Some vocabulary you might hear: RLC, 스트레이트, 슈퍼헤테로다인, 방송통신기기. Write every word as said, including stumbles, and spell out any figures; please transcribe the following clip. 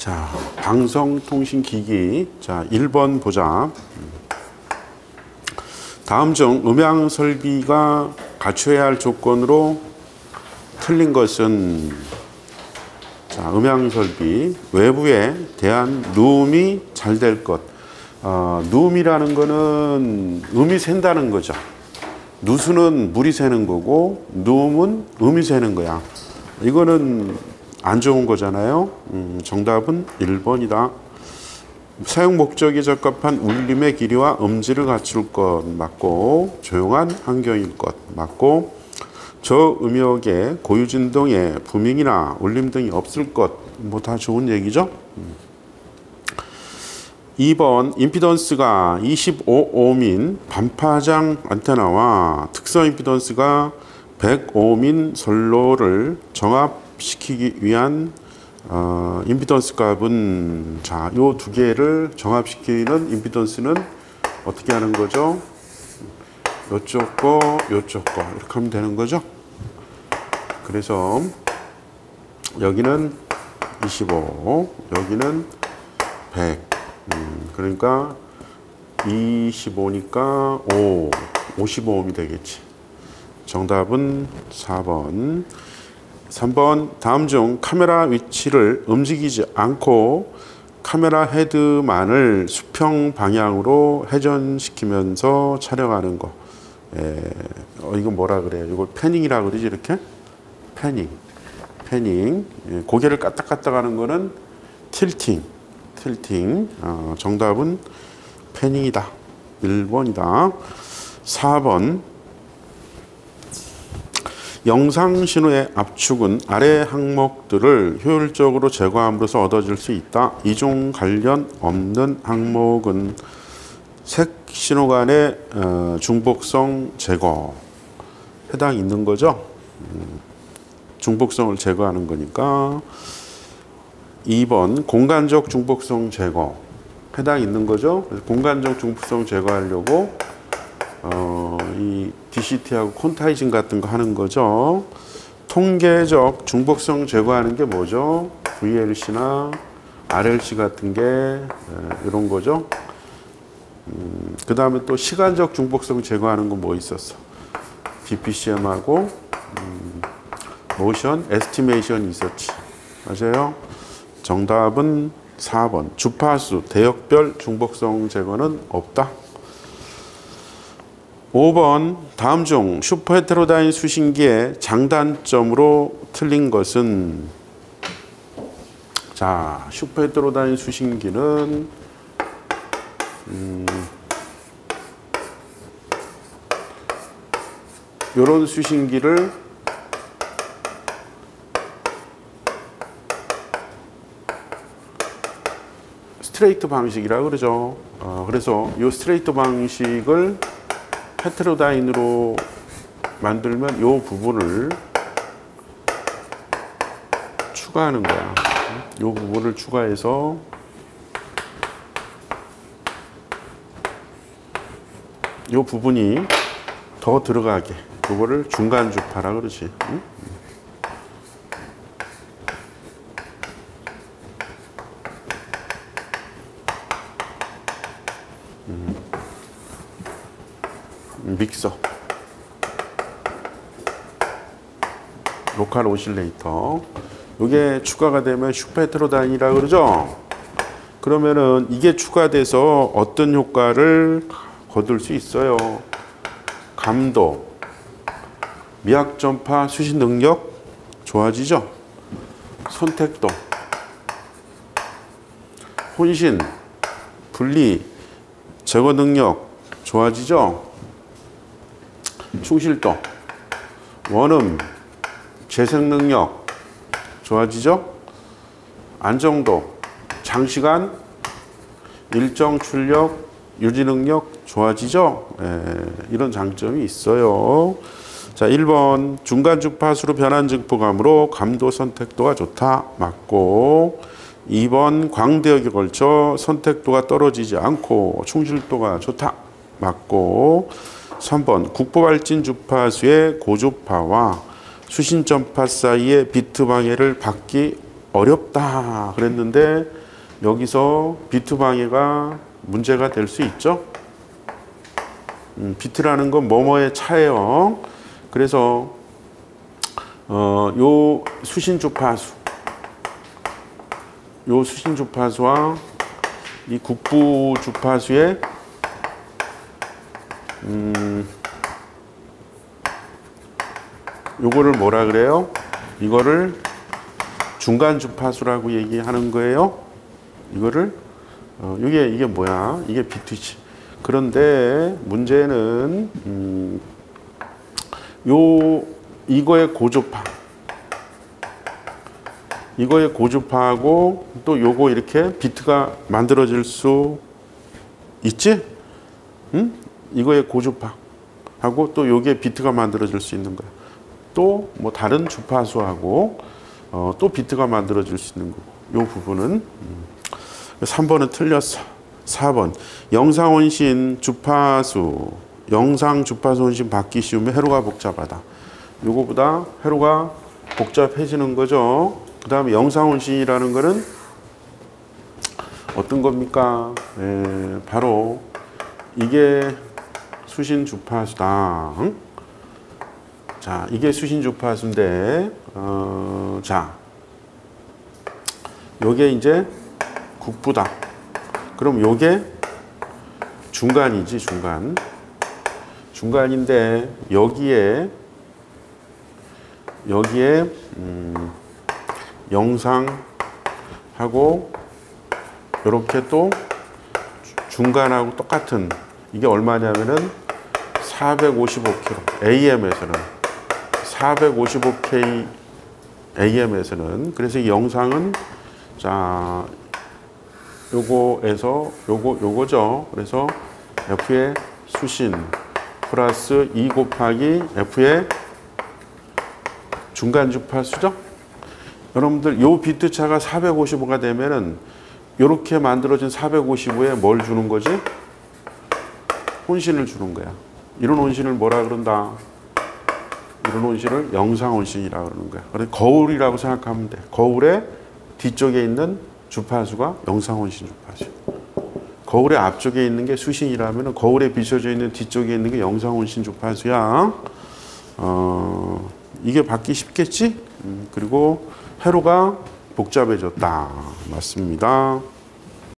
자, 방송통신기기. 자, 일 번 보자. 다음 중 음향설비가 갖춰야 할 조건으로 틀린 것은, 자, 음향설비 외부에 대한 누음이 잘 될 것. 어, 누음이라는 거는 음이 샌다는 거죠. 누수는 물이 새는 거고 누음은 음이 새는 거야. 이거는 안 좋은 거잖아요. 음, 정답은 일 번이다. 사용 목적에 적합한 울림의 길이와 음질을 갖출 것 맞고, 조용한 환경일 것 맞고, 저음역에 고유진동에 부밍이나 울림 등이 없을 것. 뭐 다 좋은 얘기죠. 이 번 임피던스가 이십오 옴인 반파장 안테나와 특성 임피던스가 백 옴인 선로를 정합시키기 위한 어, 임피던스 값은, 자, 요 두 개를 정합시키는 임피던스는 어떻게 하는 거죠? 요쪽 거, 요쪽 거 이렇게 하면 되는 거죠. 그래서 여기는 이십오, 여기는 백. 음, 그러니까 이십오니까 오, 오십오 옴이 되겠지. 정답은 사 번. 삼 번 다음 중 카메라 위치를 움직이지 않고 카메라 헤드만을 수평 방향으로 회전시키면서 촬영하는 거. 에, 어, 이거 뭐라 그래요? 이걸 패닝이라 그러지, 이렇게? 패닝. 패닝. 에, 고개를 까딱까딱 하는 거는 틸팅. 틸팅. 어, 정답은 패닝이다. 일 번이다. 사 번. 영상 신호의 압축은 아래 항목들을 효율적으로 제거함으로써 얻어질 수 있다. 이중 관련 없는 항목은 색 신호 간의 중복성 제거. 해당 있는 거죠. 중복성을 제거하는 거니까. 이 번 공간적 중복성 제거. 해당 있는 거죠. 그래서 공간적 중복성 제거하려고 어, 이 디시티하고 콘타이징 같은 거 하는 거죠. 통계적 중복성 제거하는 게 뭐죠? 브이엘씨나 알엘씨 같은 게 이런 거죠. 음, 그 다음에 또 시간적 중복성 제거하는 건 뭐 있었어? 디피씨엠하고 음, 모션, 에스티메이션이 있었지. 맞아요? 정답은 사 번. 주파수, 대역별 중복성 제거는 없다. 오 번 다음 중 슈퍼헤테로다인 수신기의 장단점으로 틀린 것은, 자, 슈퍼헤테로다인 수신기는 음, 요런 수신기를 스트레이트 방식이라고 그러죠. 어, 그래서 요 스트레이트 방식을 헤테로다인으로 만들면 이 부분을 추가하는 거야. 이 부분을 추가해서 이 부분이 더 들어가게. 이거를 중간 주파라 그러지. 응? 믹서, 로컬 오실레이터. 이게 추가가 되면 슈퍼헤테로다인이라고 그러죠. 그러면은 이게 추가돼서 어떤 효과를 거둘 수 있어요? 감도, 미학전파 수신 능력 좋아지죠. 선택도, 혼신, 분리, 제거 능력 좋아지죠. 충실도, 원음, 재생능력 좋아지죠? 안정도, 장시간, 일정 출력, 유지능력 좋아지죠? 예, 이런 장점이 있어요. 자, 일 번 중간 주파수로 변한 증폭함으로 감도 선택도가 좋다. 맞고. 이 번 광대역에 걸쳐 선택도가 떨어지지 않고 충실도가 좋다. 맞고. 삼 번 국보발진 주파수의 고주파와 수신전파 사이의 비트 방해를 받기 어렵다 그랬는데 여기서 비트 방해가 문제가 될 수 있죠. 음, 비트라는 건 뭐뭐의 차예요. 그래서 어, 요 수신 주파수, 요 수신 주파수와 이 국부 주파수의 음, 요거를 뭐라 그래요? 이거를 중간 주파수라고 얘기하는 거예요. 이거를 어, 이게 이게 뭐야? 이게 비트지. 그런데 문제는 음, 요 이거의 고주파, 이거의 고주파하고 또 요거 이렇게 비트가 만들어질 수 있지? 응? 이거의 고주파하고 또 요게 비트가 만들어질 수 있는 거야. 또 뭐 다른 주파수하고 어, 또 비트가 만들어질 수 있는 거고. 요 부분은 삼 번은 틀렸어. 사 번 영상 혼신 주파수, 영상 주파수 혼신 받기 쉬우면 회로가 복잡하다. 요거보다 회로가 복잡해지는 거죠. 그 다음에 영상 혼신이라는 거는 어떤 겁니까? 예, 바로 이게 수신 주파수다. 응? 자, 이게 수신 주파수인데, 어, 자, 요게 이제 국부다. 그럼 요게 중간이지, 중간. 중간인데, 여기에, 여기에, 음, 영상하고, 요렇게 또, 중간하고 똑같은, 이게 얼마냐면은, 사백오십오 킬로헤르츠, 에이엠에서는, 사백오십오 케이 에이엠에서는, 그래서 이 영상은, 자, 요거에서, 요거, 요거죠. 그래서, F의 수신, 플러스 이 곱하기 F의 중간 주파수죠? 여러분들, 요 비트 차가 사백오십오가 되면은, 요렇게 만들어진 사백오십오에 뭘 주는 거지? 혼신을 주는 거야. 이런 혼신을 뭐라 그런다? 이런 혼신을 영상 혼신이라고 그러는 거야. 그래서 거울이라고 생각하면 돼. 거울의 뒤쪽에 있는 주파수가 영상 혼신 주파수. 거울의 앞쪽에 있는 게 수신이라면 거울에 비춰져 있는 뒤쪽에 있는 게 영상 혼신 주파수야. 어, 이게 받기 쉽겠지? 음, 그리고 회로가 복잡해졌다. 맞습니다.